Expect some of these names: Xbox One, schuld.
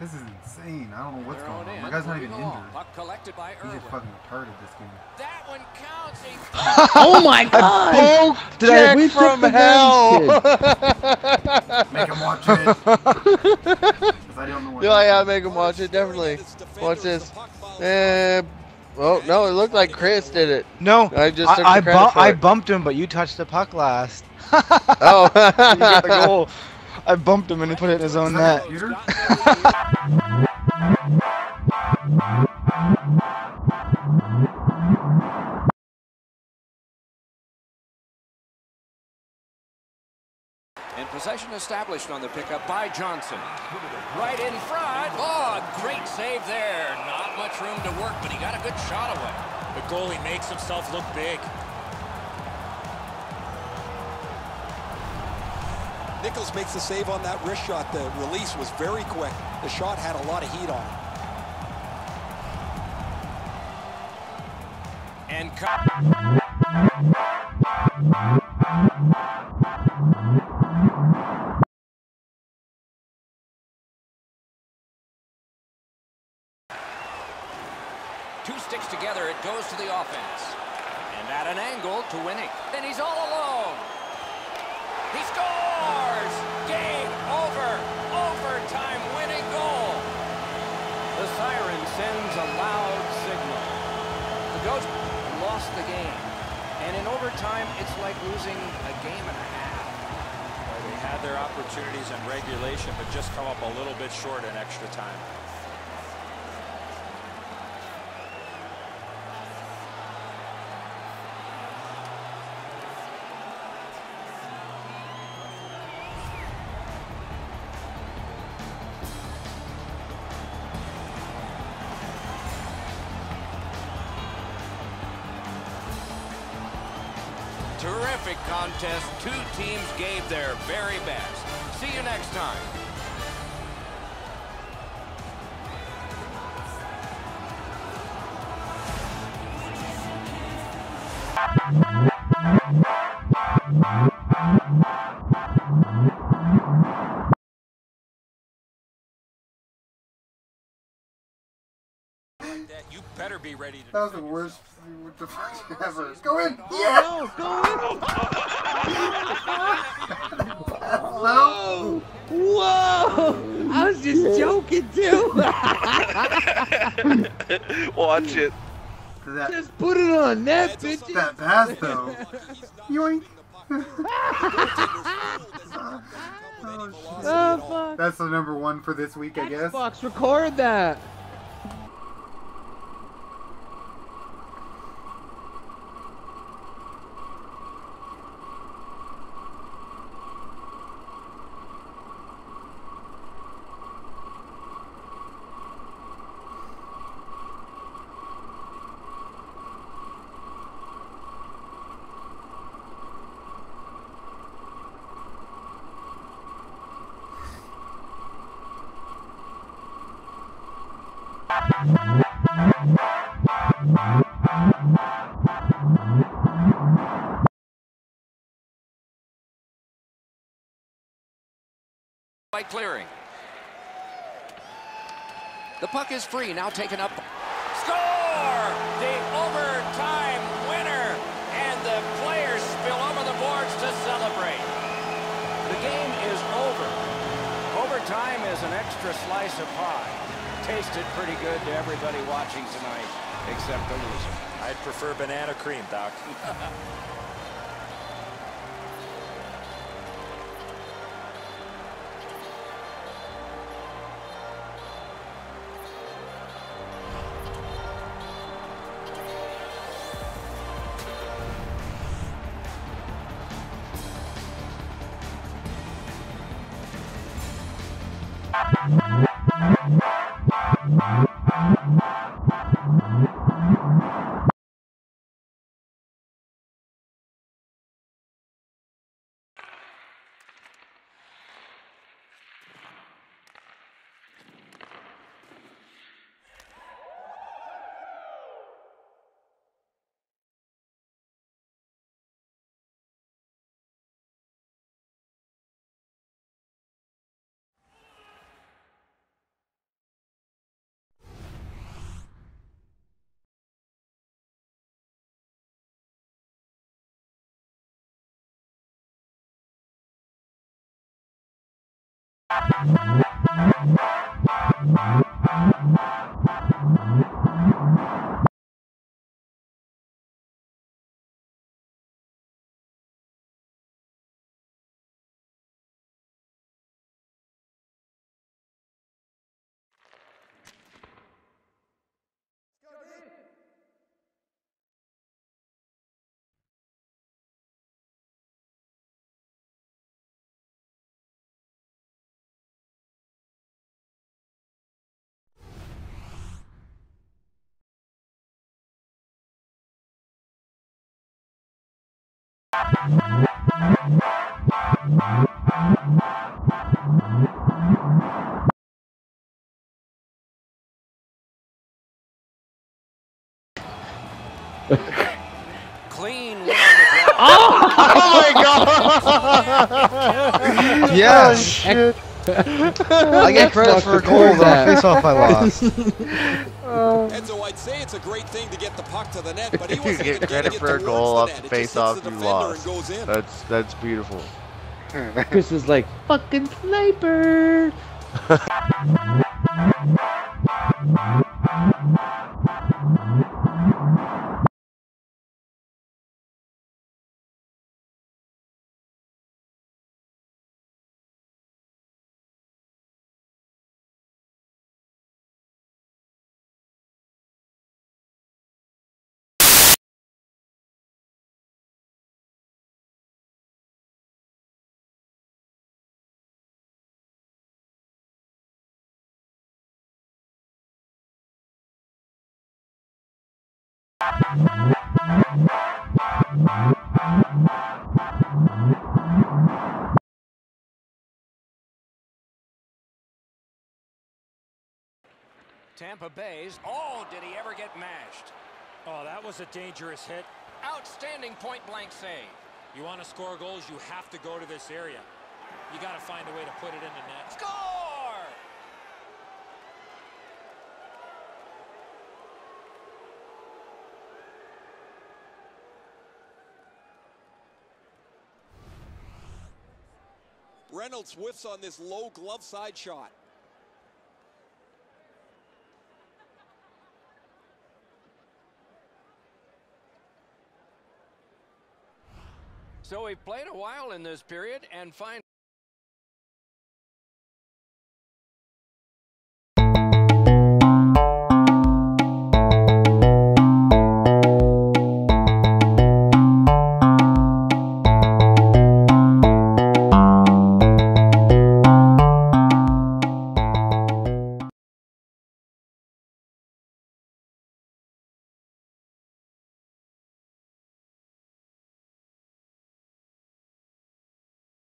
This is insane. I don't know what's going on. My guy's not even injured. He's just fucking retarded this game. That one counts. Oh my god! Jack from hell! Make him watch it. I don't know what make him watch it, definitely. Watch this. Oh, no, it looked like Chris did it. No, I bumped him, but you touched the puck last. Oh. You got the goal. I bumped him and he put it in his own net. And possession established on the pickup by Johnson. Right in front. Oh, great save there. Not much room to work, but he got a good shot away. The goalie makes himself look big. Nichols makes the save on that wrist shot. The release was very quick. The shot had a lot of heat on it. And two sticks together, it goes to the offense. And at an angle to winning. Then he's all alone. He scores! Game over! Overtime winning goal! The siren sends a loud signal. The Ghosts lost the game. And in overtime, it's like losing a game and a half. Well, they had their opportunities in regulation, but just come up a little bit short in extra time. Terrific contest. Two teams gave their very best. See you next time. You better be ready to. That was the worst deflection ever. Go in! Yes! Go in! Hello? Whoa! I was just joking too! Watch it. That, just put it on net, bitches! That pass though. Yoink! Oh, fuck. That's the number one for this week, I guess. Xbox, record that! By clearing. The puck is free, now taken up. Score! The overtime winner! And the players spill over the boards to celebrate. The game is over. Overtime is an extra slice of pie. Tasted pretty good to everybody watching tonight, except the loser. I'd prefer banana cream, Doc. Clean one. Oh! Oh my god! Yes! Oh, I get credit for a goal though. Face-off I lost. Enzo, I'd say it's a great thing to get the puck to the net, but he wasn't getting credit for a goal off the face-off you lost. That's beautiful. Chris is like fucking sniper. Tampa Bay's. Oh, did he ever get mashed? Oh, that was a dangerous hit. Outstanding point-blank save. You want to score goals, you have to go to this area. You got to find a way to put it in the net. Score! Reynolds whiffs on this low glove side shot. So he played a while in this period and finally